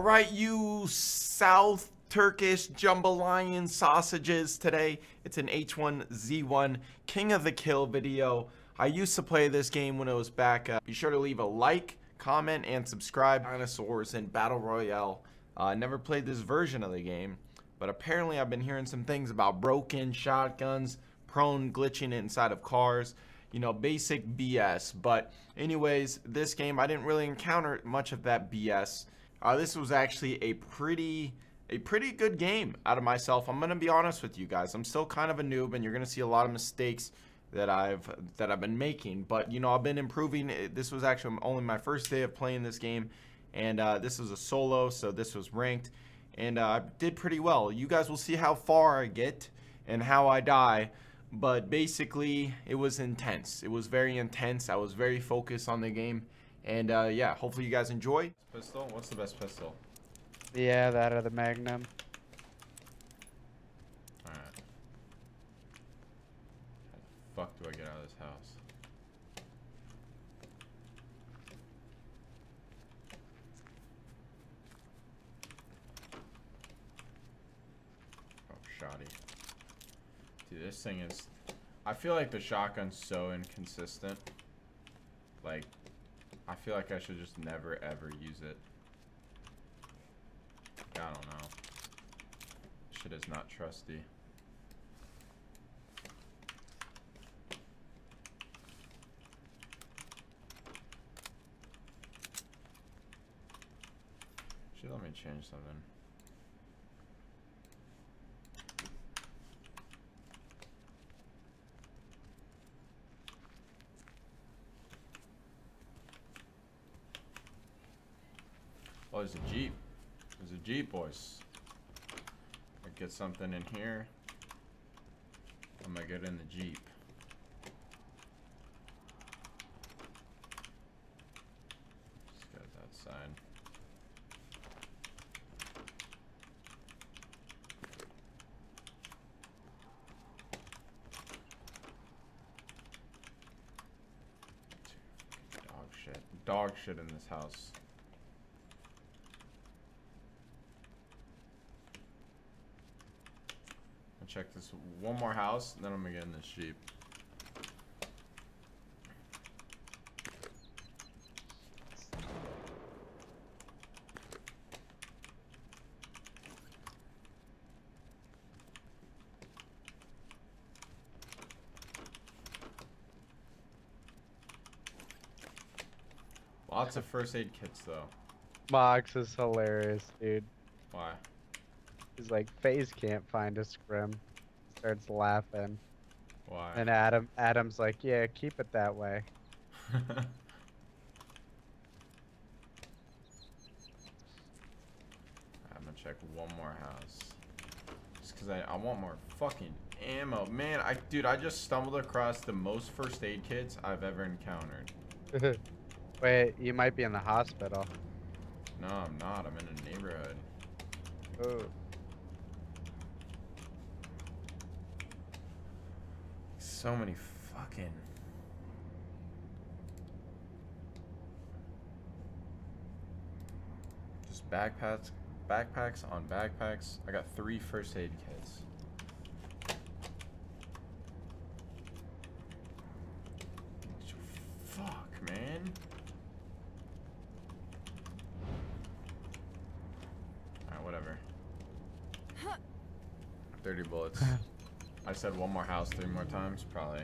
All right, you South Turkish Jambalayan sausages. Today, it's an H1Z1 King of the Kill video. I used to play this game when it was back. Be sure to leave a like, comment, and subscribe. Dinosaurs in Battle Royale. I never played this version of the game, but apparently I've been hearing some things about broken shotguns, prone glitching inside of cars. You know, basic BS. But anyways, this game, I didn't really encounter much of that BS. This was actually a pretty good game out of myself. I'm gonna be honest with you guys. I'm still kind of a noob, and you're gonna see a lot of mistakes that I've been making. But you know, I've been improving. This was actually only my first day of playing this game, and this was a solo, so this was ranked, and I did pretty well. You guys will see how far I get and how I die. But basically, it was intense. It was very intense. I was very focused on the game. And yeah, hopefully you guys enjoy. Pistol? What's the best pistol? Yeah, that or the Magnum. Alright. How the fuck do I get out of this house? Oh, shoddy. Dude, this thing is... I feel like the shotgun's so inconsistent. Like... I feel like I should just never ever use it. I don't know. This shit is not trusty. Should let me change something. Oh, there's a Jeep. There's a Jeep, boys. I'll get something in here. I'm gonna get in the Jeep. This guy's outside. Dog shit. Dog shit in this house. Check this one more house, and then I'm gonna get in this Jeep. Lots of first aid kits, though. Mox is hilarious, dude. Why? He's like, FaZe can't find a scrim. Starts laughing. Why? And Adam's like, yeah, keep it that way. I'm gonna check one more house. Just cause I want more fucking ammo. Man, dude, I just stumbled across the most first aid kits I've ever encountered. Wait, you might be in the hospital. No, I'm not. I'm in a neighborhood. Oh. So many fucking... Just backpacks on backpacks. I got 3 first aid kits. Fuck, man. Alright, whatever. 30 bullets. I said one more house 3 more times, probably.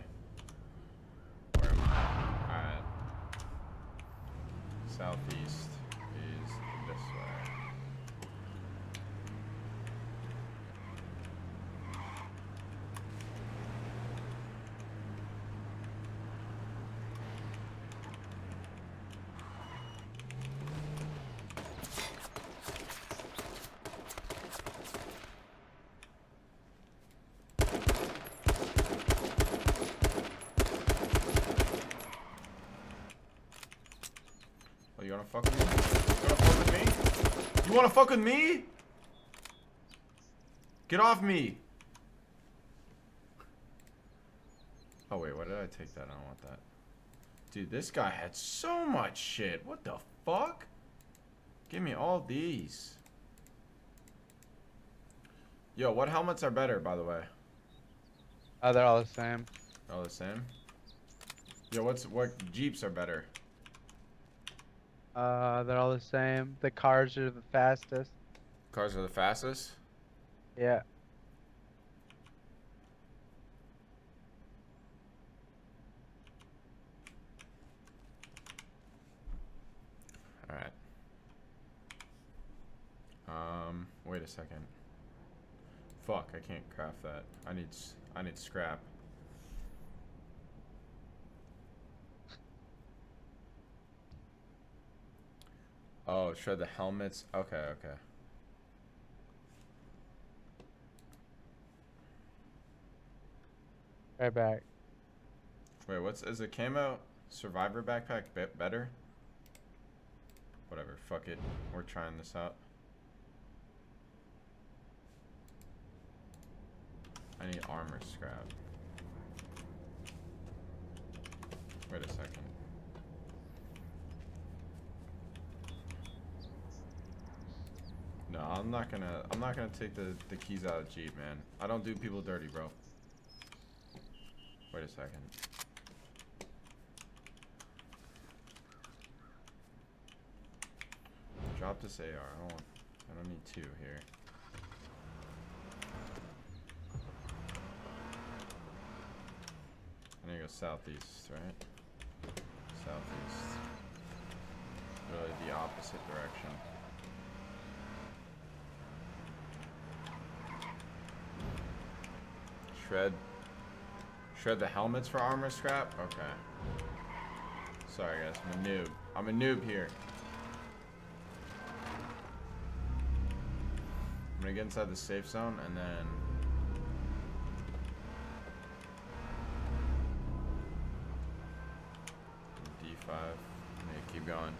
Where am I? Alright. Southeast is this way. You wanna fuck with me? You wanna fuck with me? You wanna fuck with me? Get off me! Oh wait, why did I take that? I don't want that. Dude, this guy had so much shit. What the fuck? Give me all these. Yo, what helmets are better, by the way? They're all the same. All the same? Yo, what Jeeps are better? They're all the same. The cars are the fastest. Cars are the fastest? Yeah. Alright. Wait a second. Fuck, I can't craft that. I need scrap. Oh, shred the helmets. Okay, okay. Right back. Wait, is the camo survivor backpack better? Whatever, fuck it. We're trying this out. I need armor scrap. Wait a second. No, I'm not gonna take the keys out of the Jeep, man. I don't do people dirty, bro. Wait a second. Drop this AR. I don't need two here. I'm gonna go southeast, right? Southeast. Really the opposite direction. Shred the helmets for armor scrap? Okay. Sorry guys, I'm a noob. I'm a noob here. I'm gonna get inside the safe zone and then... D5. I'm gonna keep going.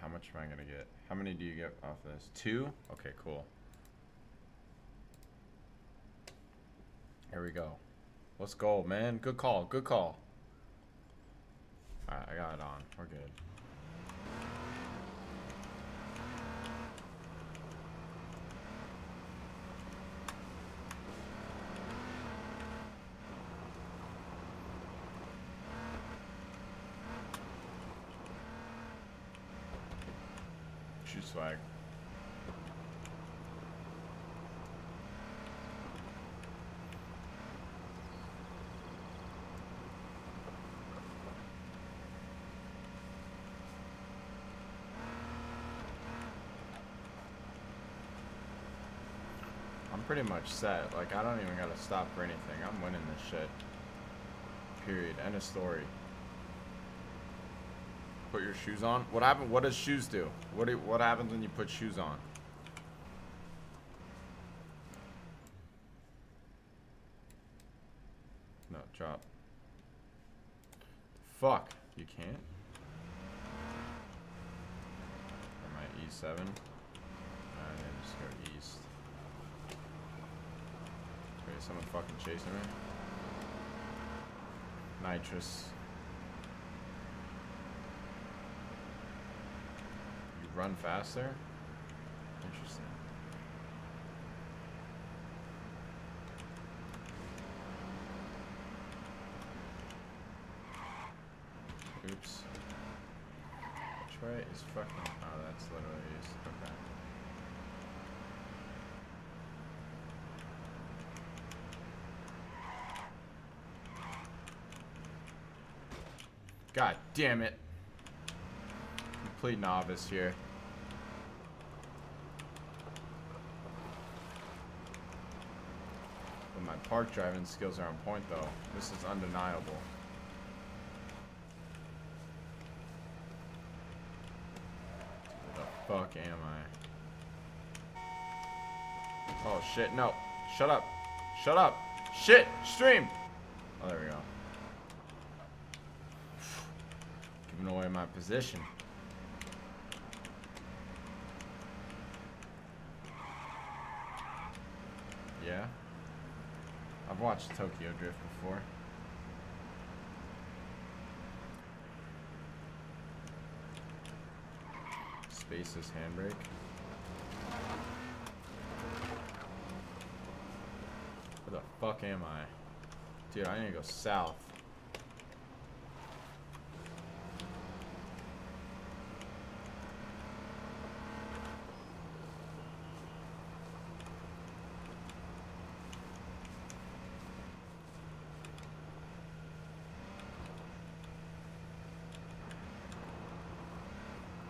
How much am I gonna get? How many do you get off this? Two? Okay, cool. Here we go. Let's go, man. Good call. Good call. Alright, I got it on. We're good. Swag. I'm pretty much set. Like, I don't even gotta stop for anything. I'm winning this shit. Period. End of story. Put your shoes on. What happened? What does shoes do? What happens when you put shoes on? No, drop. Fuck, you can't. Am I E7? Alright, just go east. Wait, is someone fucking chasing me? Nitrous. Run faster? Interesting. Oops. Which way is fucking... Oh, that's literally just... Okay. God damn it. Complete novice here. But my park driving skills are on point though. This is undeniable. Where the fuck am I? Oh shit, no. Shut up. Shut up. Shit! Stream! Oh, there we go. Giving away my position. yeah. I've watched Tokyo Drift before. Space's handbrake. Where the fuck am I? Dude, I need to go south.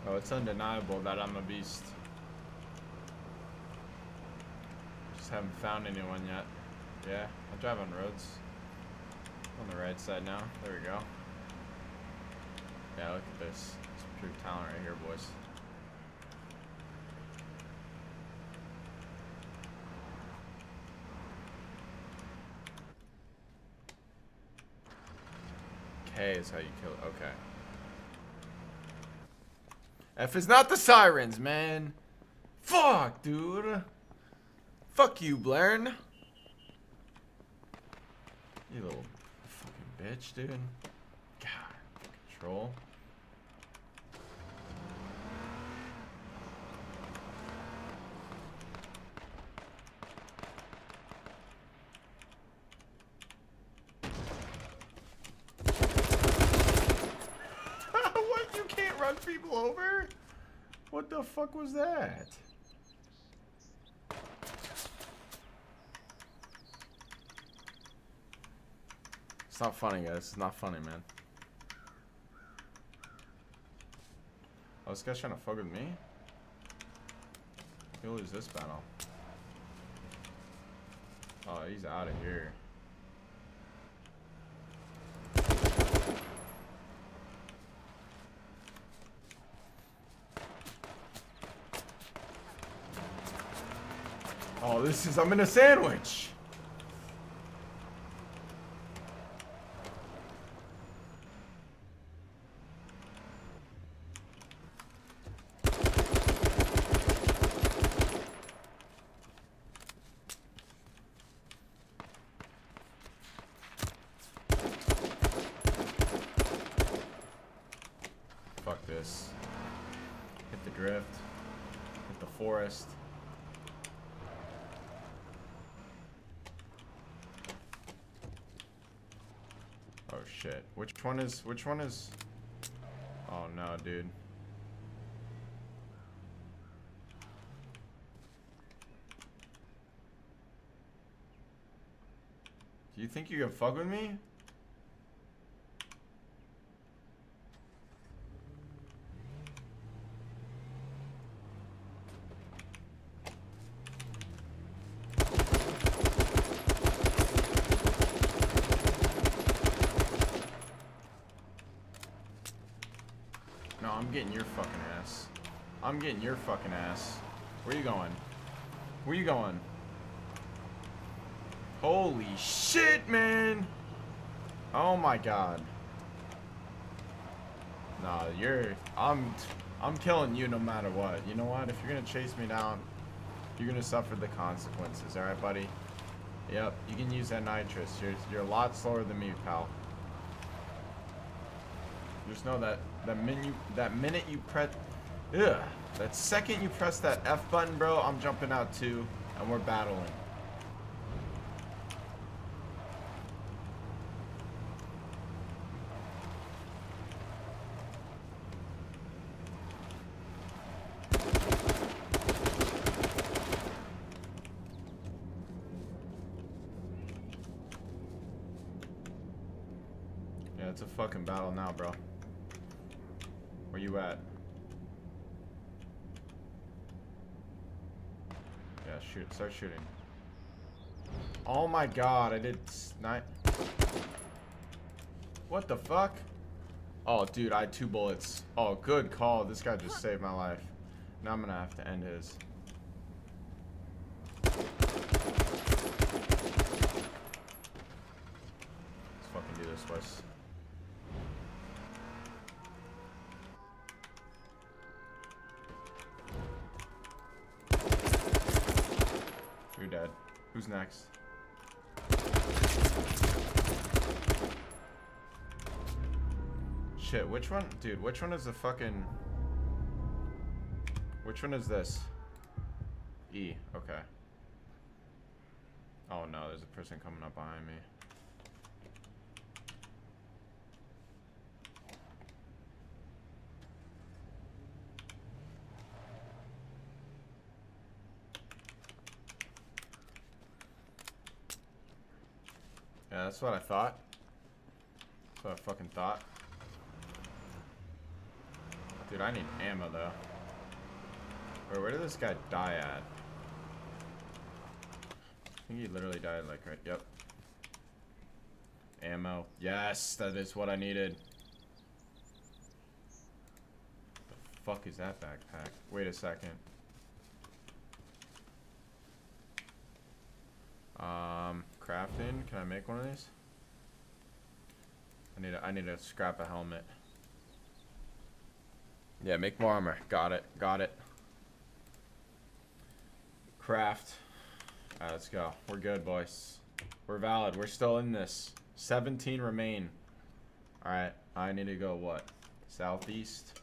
Oh, it's undeniable that I'm a beast. Just haven't found anyone yet. Yeah, I drive on roads. On the right side now. There we go. Yeah, look at this. It's pure talent right here, boys. K is how you kill it. Okay. F is not the sirens, man. Fuck, dude. Fuck you, Blairn. You little fucking bitch, dude. God, control. What? You can't run people over? What the fuck was that? It's not funny, guys. It's not funny, man. Oh, this guy's trying to fuck with me? He'll lose this battle. Oh, he's out of here. Oh, this is... I'm in a sandwich! Fuck this. Hit the drift. Hit the forest. Oh shit. Which one is Oh no, dude. Do you think you can fuck with me? I'm getting your fucking ass. I'm getting your fucking ass. Where you going? Where you going? Holy shit, man! Oh my god. Nah, you're... I'm killing you no matter what. You know what? If you're gonna chase me down, you're gonna suffer the consequences. Alright, buddy? Yep, you can use that nitrous. You're a lot slower than me, pal. Just know that that second you press that F button, bro, I'm jumping out too, and we're battling. Yeah, it's a fucking battle now, bro. Where you at? Yeah, shoot. Start shooting. Oh my god, I did snipe. What the fuck? Oh, dude, I had 2 bullets. Oh, good call. This guy just saved my life. Now I'm gonna have to end his. Let's fucking do this, boys. who's next. Shit, which one? Dude, which one is the fucking... Which one is this? E, okay. Oh no, there's a person coming up behind me. Yeah, that's what I thought. That's what I fucking thought. Dude, I need ammo though. Wait, where did this guy die at? I think he literally died like right, yep. Ammo. Yes, that is what I needed. The fuck is that backpack? Wait a second. Crafting, can I make one of these? I need a scrap a helmet. Yeah, make more armor. Got it. Got it. Craft. Alright, let's go. We're good, boys. We're valid. We're still in this. 17 remain. Alright, I need to go what? Southeast.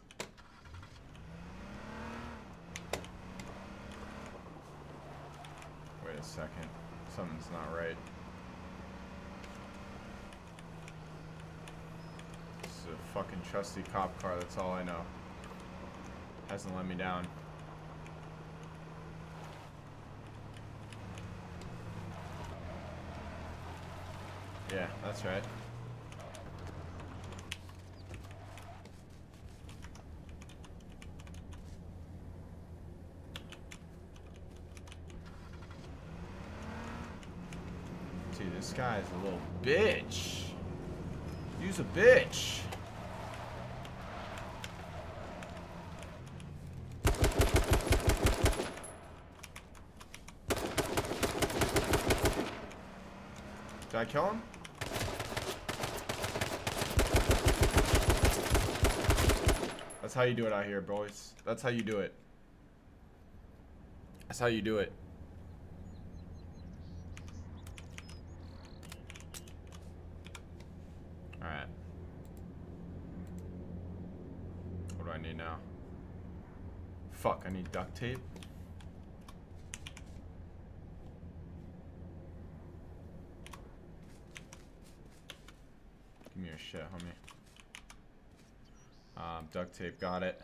Wait a second. Something's not right. This is a fucking trusty cop car, that's all I know. Hasn't let me down. Yeah, that's right. Dude, this guy is a little bitch. He's a bitch. Did I kill him? That's how you do it out here, boys. That's how you do it. That's how you do it. Alright. What do I need now? Fuck, I need duct tape. Give me your shit, homie. Duct tape, got it.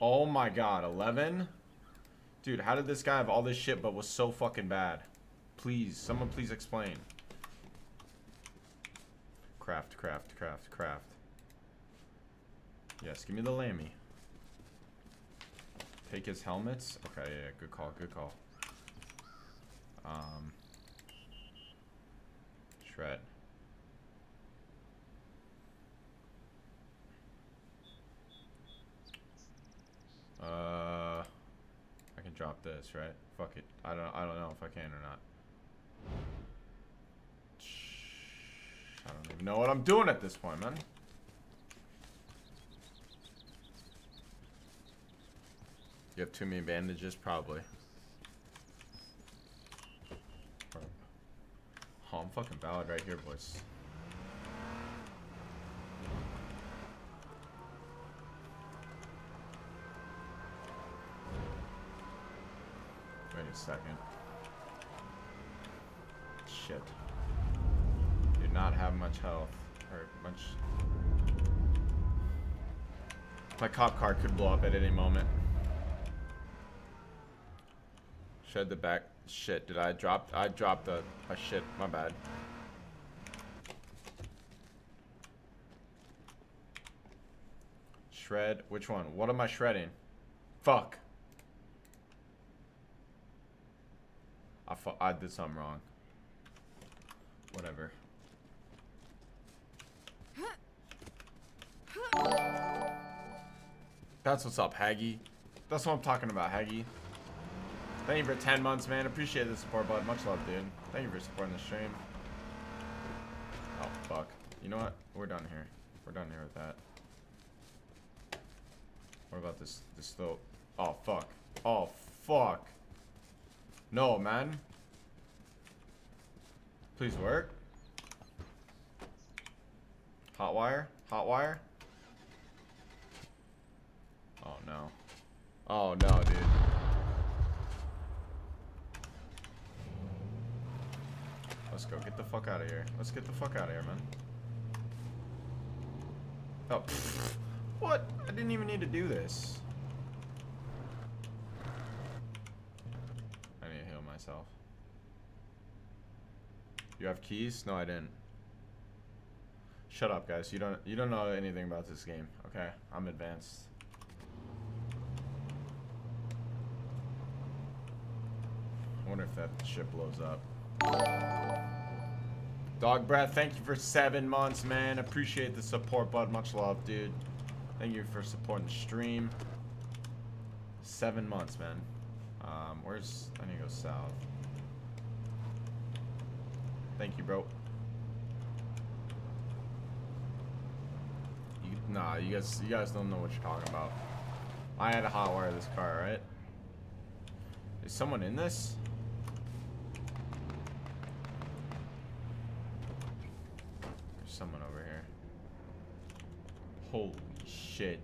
Oh my god, 11? Dude, how did this guy have all this shit but was so fucking bad? Please, someone please explain. Craft, craft, craft, craft. Yes, give me the lammy. Take his helmets. Okay, yeah, good call, good call. Shred. I can drop this, right? Fuck it. I don't know if I can or not. I don't even know what I'm doing at this point, man. You have too many bandages, probably. Oh, I'm fucking valid right here, boys. Wait a second. Shit. Do not have much health. Or much... My cop car could blow up at any moment. Shed the back... Shit, did I drop... I dropped a shit. My bad. Shred... Which one? What am I shredding? Fuck. I did something wrong. Whatever. That's what's up, Haggy. That's what I'm talking about, Haggy. Thank you for 10 months, man. Appreciate the support, bud. Much love, dude. Thank you for supporting the stream. Oh, fuck. You know what? We're done here. We're done here with that. What about this? This though? Oh, fuck. Oh, fuck. No, man. Please work. Hot wire? Hot wire? Oh no. Oh no, dude. Let's go. Get the fuck out of here. Let's get the fuck out of here, man. Oh. Pfft. What? I didn't even need to do this. I need to heal myself. You have keys? No, I didn't. Shut up, guys. You don't know anything about this game. Okay, I'm advanced. I wonder if that ship blows up. Dog Brad, thank you for 7 months, man. Appreciate the support, bud. Much love, dude. Thank you for supporting the stream. 7 months, man. I need to go south. Thank you, bro. Nah, you guys don't know what you're talking about. I had to hotwire this car, right? Is someone in this? There's someone over here. Holy shit.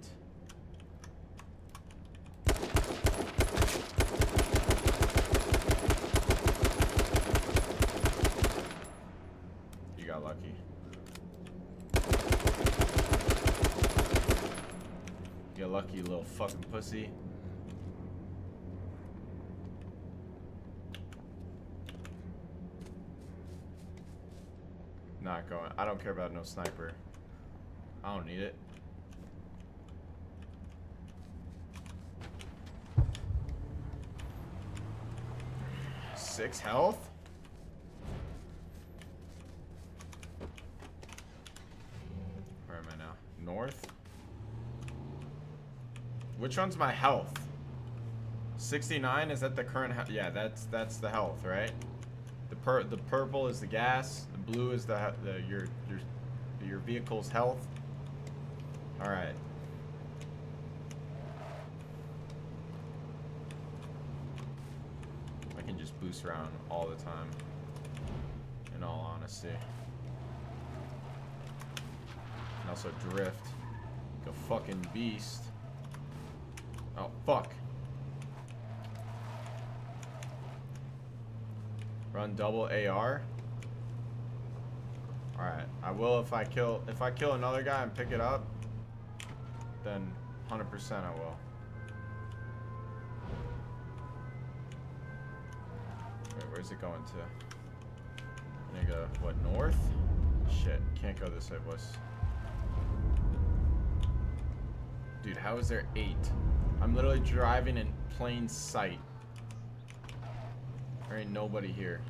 You got lucky. You're lucky, you little fucking pussy. Not going. I don't care about no sniper. I don't need it. Six health? Where am I now? North? Which one's my health? 69, is that the current health? Yeah, that's the health, right? The purple is the gas, the blue is your vehicle's health. All right. I can just boost around all the time, in all honesty. And also drift, like a fucking beast. Oh, fuck. Run double AR. Alright, I will if I kill another guy and pick it up, then 100% I will. Wait, where's it going to? I'm gonna go, what, north? Shit, can't go this way, boys. Dude, how is there 8? I'm literally driving in plain sight. There ain't nobody here.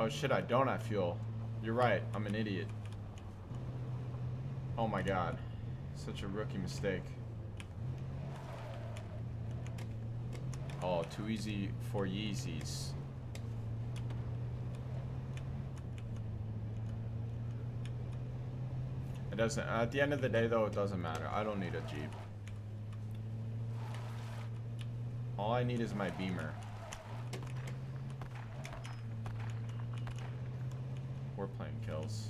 Oh shit, I don't have fuel. You're right, I'm an idiot. Oh my god. Such a rookie mistake. Oh, too easy for Yeezys. It doesn't, at the end of the day though, it doesn't matter. I don't need a Jeep. All I need is my Beamer. We're playing kills.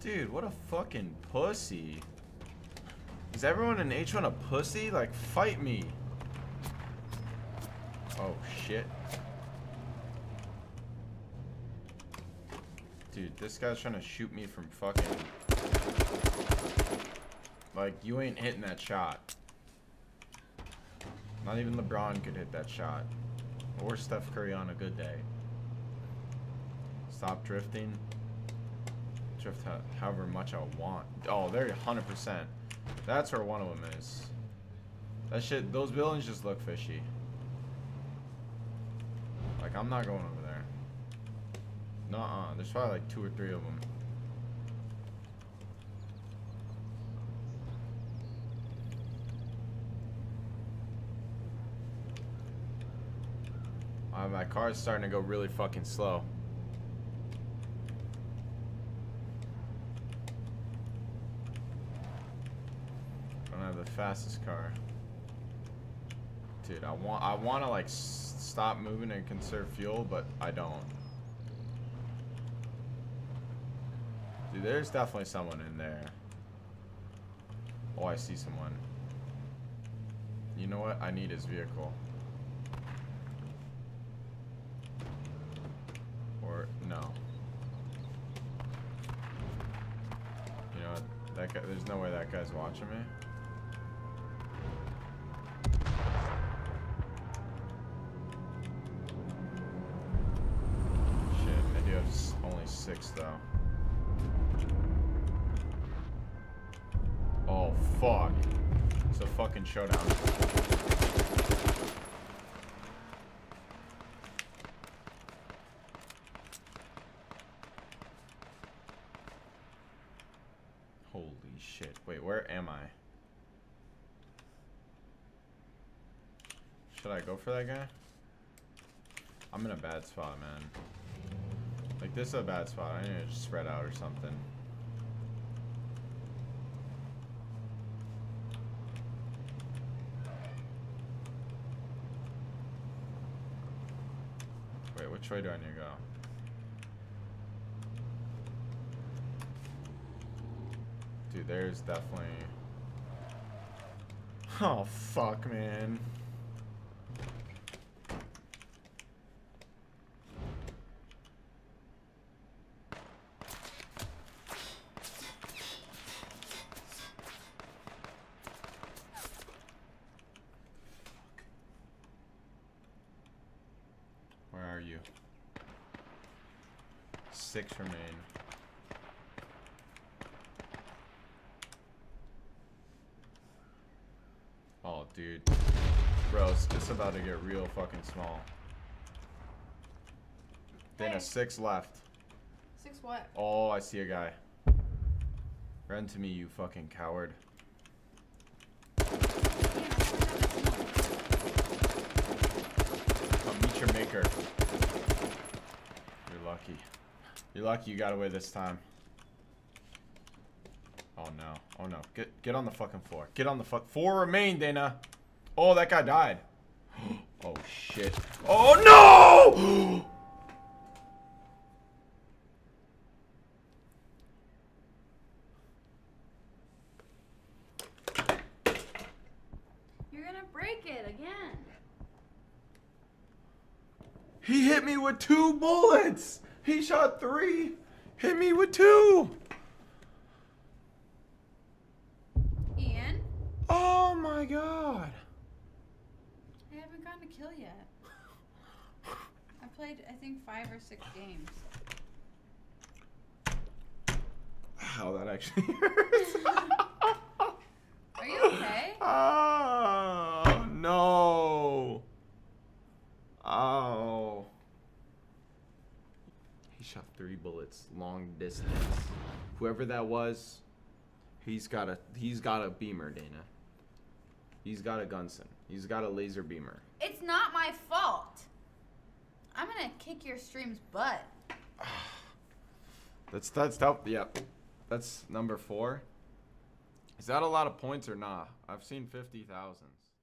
Dude, what a fucking pussy. Is everyone in H1 a pussy? Like, fight me. Oh, shit. Dude, this guy's trying to shoot me from fucking... Like, you ain't hitting that shot. Not even LeBron could hit that shot. Or Steph Curry on a good day. Stop drifting. However much I want. Oh, they're 100%. That's where one of them is. That shit, those buildings just look fishy. Like, Like, I'm not going over there. Nuh-uh. There's probably like 2 or 3 of them. Alright, my car's starting to go really fucking slow. I don't have the fastest car. Dude, I want to like stop moving and conserve fuel, but I don't. Dude, there's definitely someone in there. Oh, I see someone. You know what? I need his vehicle. Or no. You know what? That guy. There's no way that guy's watching me. Six though. Oh fuck. It's a fucking showdown. Holy shit. Wait, where am I? Should I go for that guy? I'm in a bad spot, man. Like, this is a bad spot. I need to just spread out or something. Wait, which way do I need to go? Dude, there's definitely... Oh, fuck, man. Six remain. Oh, dude. Bro, it's about to get real fucking small. Hey. Dana, 6 left. 6 what? Oh, I see a guy. Run to me, you fucking coward. I'll meet your maker. You're lucky. You're lucky you got away this time. Oh no. Oh no. Get on the fucking floor. Get on the fuck. 4 remain, Dana. Oh, that guy died. Oh shit. Oh no! You're gonna break it again. He hit me with 2 bullets! He shot 3, hit me with 2. Ian? Oh my god. I haven't gotten to kill yet. I played, I think, 5 or 6 games. Ow, that actually hurts. Are you okay? Oh, no. Oh. Shot 3 bullets long distance. Whoever that was, he's got a beamer, Dana. He's got a Gunson. He's got a laser beamer. It's not my fault. I'm gonna kick your stream's butt. That's tough. Yeah, that's number 4. Is that a lot of points or nah? I've seen 50,000s.